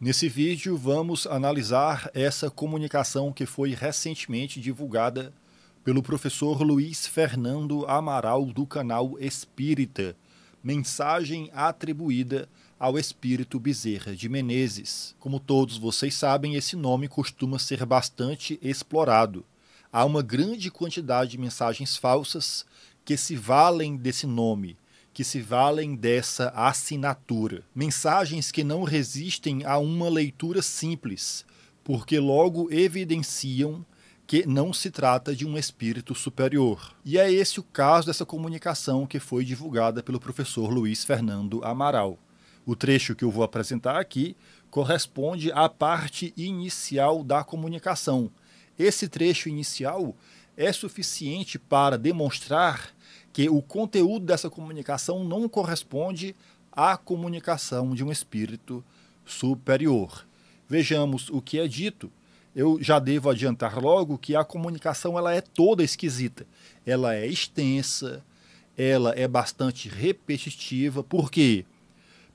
Nesse vídeo vamos analisar essa comunicação que foi recentemente divulgada pelo professor Luiz Fernando Amaral do Canal Espírita, mensagem atribuída ao espírito Bezerra de Menezes. Como todos vocês sabem, esse nome costuma ser bastante explorado. Há uma grande quantidade de mensagens falsas que se valem desse nome, que se valem dessa assinatura. Mensagens que não resistem a uma leitura simples, porque logo evidenciam que não se trata de um espírito superior. E é esse o caso dessa comunicação que foi divulgada pelo professor Luiz Fernando Amaral. O trecho que eu vou apresentar aqui corresponde à parte inicial da comunicação. Esse trecho inicial é suficiente para demonstrar que o conteúdo dessa comunicação não corresponde à comunicação de um espírito superior. Vejamos o que é dito. Eu já devo adiantar logo que a comunicação ela é toda esquisita. Ela é extensa, ela é bastante repetitiva. Por quê?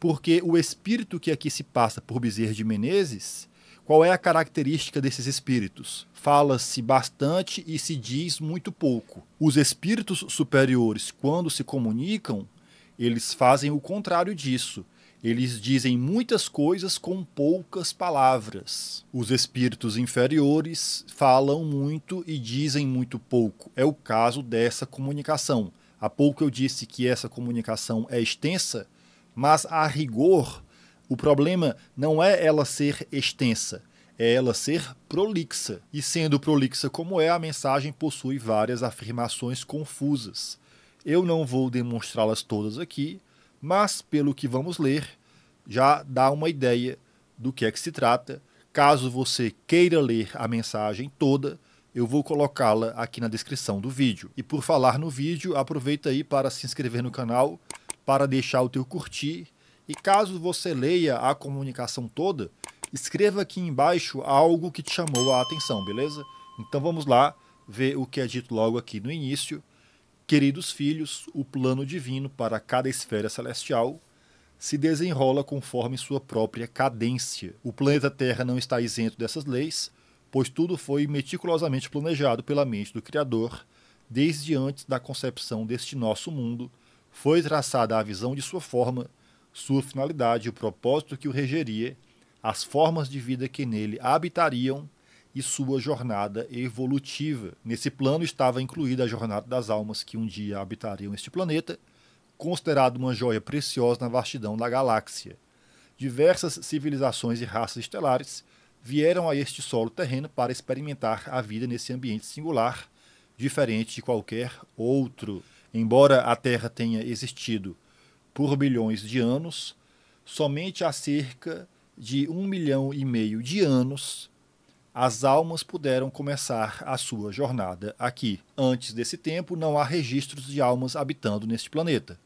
Porque o espírito que aqui se passa por Bezerra de Menezes, qual é a característica desses espíritos? Fala-se bastante e se diz muito pouco. Os espíritos superiores, quando se comunicam, eles fazem o contrário disso. Eles dizem muitas coisas com poucas palavras. Os espíritos inferiores falam muito e dizem muito pouco. É o caso dessa comunicação. Há pouco eu disse que essa comunicação é extensa, mas a rigor, o problema não é ela ser extensa, é ela ser prolixa. E sendo prolixa como é, a mensagem possui várias afirmações confusas. Eu não vou demonstrá-las todas aqui, mas, pelo que vamos ler, já dá uma ideia do que é que se trata. Caso você queira ler a mensagem toda, eu vou colocá-la aqui na descrição do vídeo. E por falar no vídeo, aproveita aí para se inscrever no canal, para deixar o teu curtir. E caso você leia a comunicação toda, escreva aqui embaixo algo que te chamou a atenção, beleza? Então vamos lá ver o que é dito logo aqui no início. Queridos filhos, o plano divino para cada esfera celestial se desenrola conforme sua própria cadência. O planeta Terra não está isento dessas leis, pois tudo foi meticulosamente planejado pela mente do Criador. Desde antes da concepção deste nosso mundo, foi traçada a visão de sua forma, sua finalidade e o propósito que o regeria, as formas de vida que nele habitariam e sua jornada evolutiva. Nesse plano estava incluída a jornada das almas que um dia habitariam este planeta, considerado uma joia preciosa na vastidão da galáxia. Diversas civilizações e raças estelares vieram a este solo terreno para experimentar a vida nesse ambiente singular, diferente de qualquer outro. Embora a Terra tenha existido por bilhões de anos, somente há cerca de 1,5 milhão de anos as almas puderam começar a sua jornada aqui. Antes desse tempo, não há registros de almas habitando neste planeta.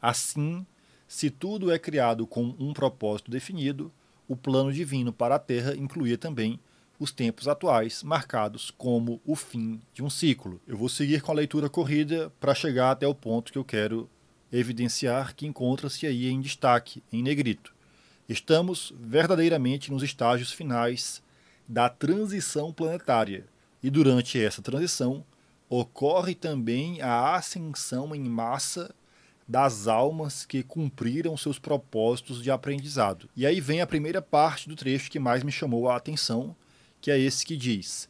Assim, se tudo é criado com um propósito definido, o plano divino para a Terra incluía também os tempos atuais, marcados como o fim de um ciclo. Eu vou seguir com a leitura corrida para chegar até o ponto que eu quero evidenciar, que encontra-se aí em destaque, em negrito. Estamos verdadeiramente nos estágios finais da transição planetária, e durante essa transição ocorre também a ascensão em massa das almas que cumpriram seus propósitos de aprendizado. E aí vem a primeira parte do trecho que mais me chamou a atenção, que é esse que diz: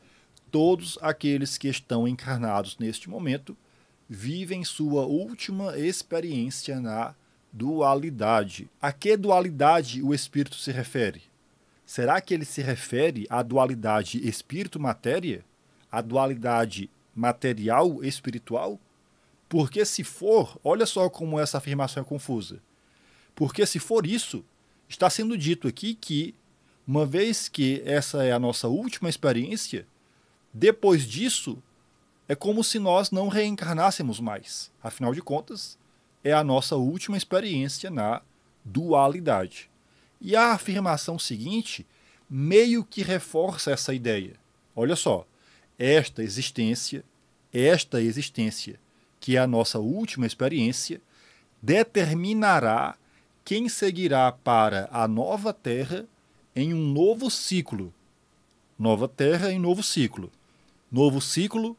todos aqueles que estão encarnados neste momento vivem sua última experiência na dualidade. A que dualidade o espírito se refere? Será que ele se refere à dualidade espírito-matéria? À dualidade material-espiritual? Porque se for, olha só como essa afirmação é confusa. Porque se for isso, está sendo dito aqui que, uma vez que essa é a nossa última experiência, depois disso, é como se nós não reencarnássemos mais. Afinal de contas, é a nossa última experiência na dualidade. E a afirmação seguinte meio que reforça essa ideia. Olha só, esta existência, que é a nossa última experiência, determinará quem seguirá para a nova Terra em um novo ciclo. Nova terra em novo ciclo. Novo ciclo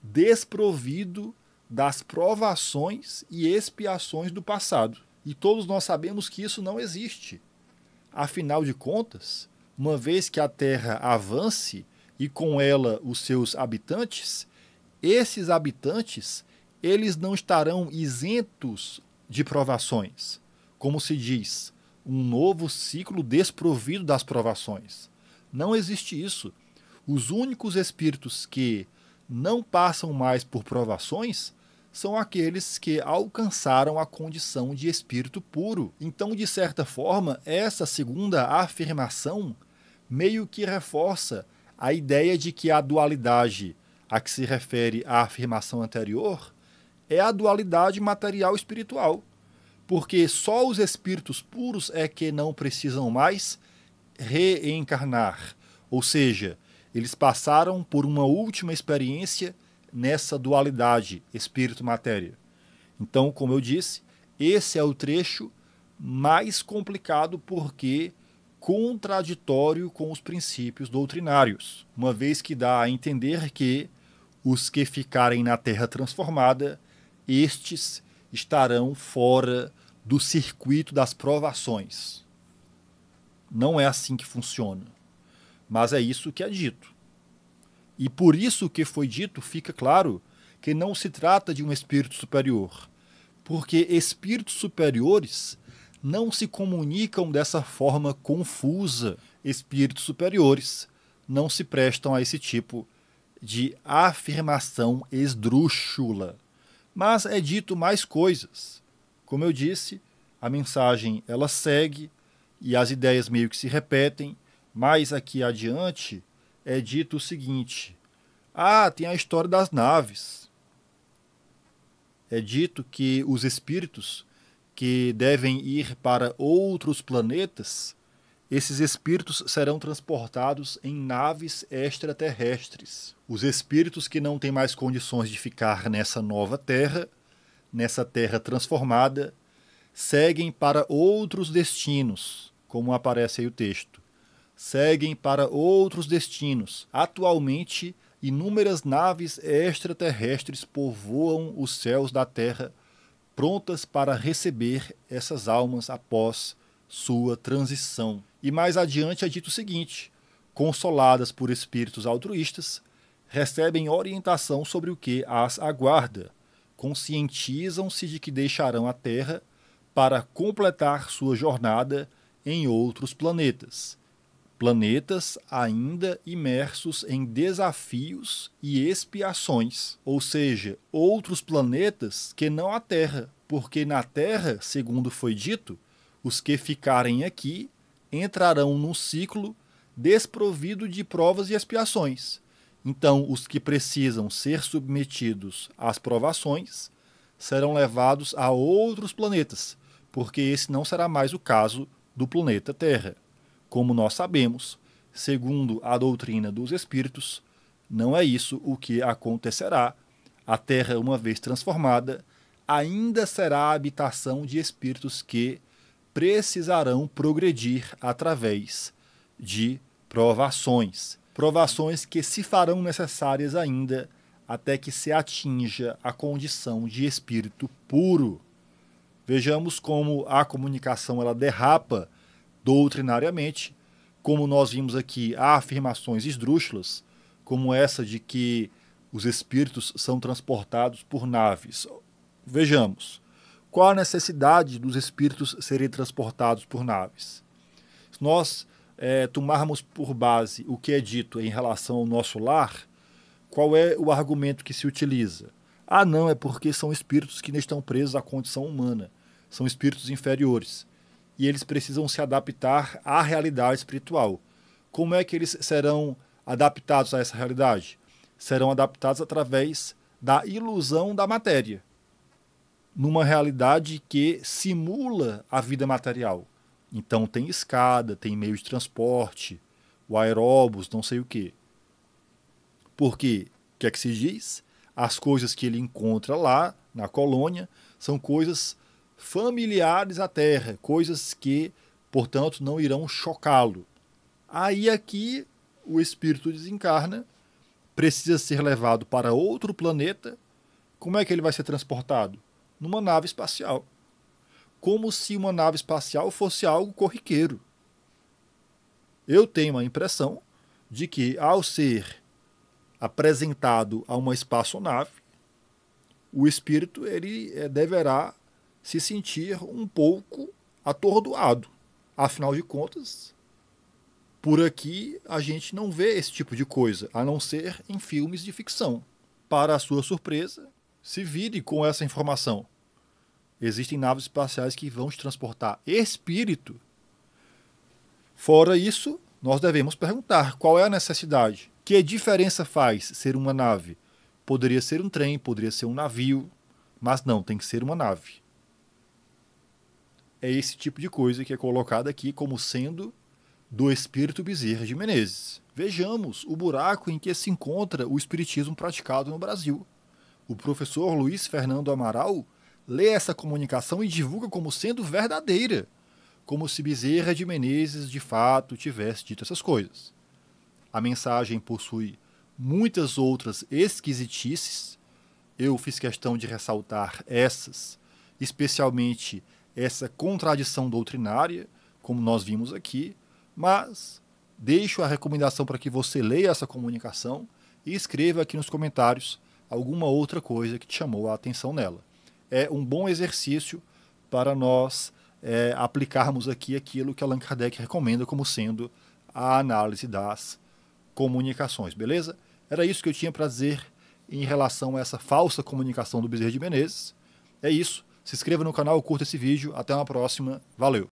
desprovido das provações e expiações do passado. E todos nós sabemos que isso não existe. Afinal de contas, uma vez que a Terra avance e com ela os seus habitantes, esses habitantes, eles não estarão isentos de provações. Como se diz, um novo ciclo desprovido das provações. Não existe isso. Os únicos espíritos que não passam mais por provações são aqueles que alcançaram a condição de espírito puro. Então, de certa forma, essa segunda afirmação meio que reforça a ideia de que a dualidade a que se refere a afirmação anterior é a dualidade material-espiritual, porque só os espíritos puros é que não precisam mais reencarnar, ou seja, eles passaram por uma última experiência nessa dualidade espírito-matéria. Então, como eu disse, esse é o trecho mais complicado porque contraditório com os princípios doutrinários, uma vez que dá a entender que os que ficarem na Terra transformada, estes estarão fora do circuito das provações. Não é assim que funciona, mas é isso que é dito. E por isso que foi dito, fica claro que não se trata de um espírito superior, porque espíritos superiores não se comunicam dessa forma confusa. Espíritos superiores não se prestam a esse tipo de afirmação esdrúxula. Mas é dito mais coisas. Como eu disse, a mensagem ela segue e as ideias meio que se repetem, mas aqui adiante é dito o seguinte, tem a história das naves. É dito que os espíritos que devem ir para outros planetas, esses espíritos serão transportados em naves extraterrestres. Os espíritos que não têm mais condições de ficar nessa nova terra, nessa terra transformada, seguem para outros destinos, como aparece aí o texto. Seguem para outros destinos. Atualmente, inúmeras naves extraterrestres povoam os céus da Terra, prontas para receber essas almas após sua transição. E mais adiante é dito o seguinte, consoladas por espíritos altruístas, recebem orientação sobre o que as aguarda, conscientizam-se de que deixarão a Terra para completar sua jornada em outros planetas. Planetas ainda imersos em desafios e expiações, ou seja, outros planetas que não a Terra, porque na Terra, segundo foi dito, os que ficarem aqui entrarão num ciclo desprovido de provas e expiações. Então, os que precisam ser submetidos às provações serão levados a outros planetas, porque esse não será mais o caso do planeta Terra. Como nós sabemos, segundo a doutrina dos espíritos, não é isso o que acontecerá. A Terra, uma vez transformada, ainda será a habitação de espíritos que precisarão progredir através de provações. Provações que se farão necessárias ainda até que se atinja a condição de espírito puro. Vejamos como a comunicação ela derrapa doutrinariamente, como nós vimos aqui, há afirmações esdrúxulas, como essa de que os espíritos são transportados por naves. Vejamos, qual a necessidade dos espíritos serem transportados por naves? Se nós tomarmos por base o que é dito em relação ao nosso lar, qual é o argumento que se utiliza? Não, é porque são espíritos que não estão presos à condição humana, são espíritos inferiores. E eles precisam se adaptar à realidade espiritual. Como é que eles serão adaptados a essa realidade? Serão adaptados através da ilusão da matéria, numa realidade que simula a vida material. Então tem escada, tem meio de transporte, o aeróbus, não sei o quê. Porque, o que é que se diz? As coisas que ele encontra lá, na colônia, são coisas familiares à Terra, coisas que, portanto, não irão chocá-lo. Aí aqui o espírito desencarna, precisa ser levado para outro planeta. Como é que ele vai ser transportado? Numa nave espacial. Como se uma nave espacial fosse algo corriqueiro. Eu tenho a impressão de que, ao ser apresentado a uma espaçonave, o espírito ele deverá se sentir um pouco atordoado. Afinal de contas, por aqui a gente não vê esse tipo de coisa, a não ser em filmes de ficção. Para a sua surpresa, se vire com essa informação. Existem naves espaciais que vão te transportar espírito. Fora isso, nós devemos perguntar qual é a necessidade. Que diferença faz ser uma nave? Poderia ser um trem, poderia ser um navio, mas não, tem que ser uma nave. É esse tipo de coisa que é colocada aqui como sendo do espírito Bezerra de Menezes. Vejamos o buraco em que se encontra o espiritismo praticado no Brasil. O professor Luiz Fernando Amaral lê essa comunicação e divulga como sendo verdadeira, como se Bezerra de Menezes de fato tivesse dito essas coisas. A mensagem possui muitas outras esquisitices. Eu fiz questão de ressaltar essas, especialmente essa contradição doutrinária, como nós vimos aqui, mas deixo a recomendação para que você leia essa comunicação e escreva aqui nos comentários alguma outra coisa que te chamou a atenção nela. É um bom exercício para nós aplicarmos aqui aquilo que Allan Kardec recomenda como sendo a análise das comunicações, beleza? Era isso que eu tinha para dizer em relação a essa falsa comunicação do Bezerra de Menezes. É isso. Se inscreva no canal, curta esse vídeo. Até uma próxima. Valeu!